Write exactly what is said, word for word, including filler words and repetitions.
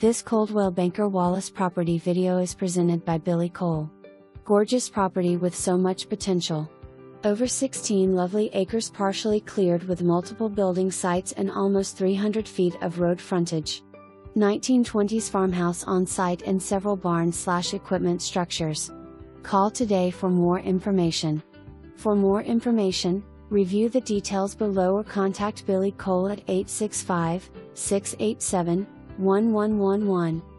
This Coldwell Banker Wallace property video is presented by Billie Cole. Gorgeous property with so much potential. Over sixteen lovely acres partially cleared with multiple building sites and almost three hundred feet of road frontage. nineteen twenties farmhouse on site and several barn/equipment structures. Call today for more information. For more information, review the details below or contact Billie Cole at eight six five, six eight seven, one one one one.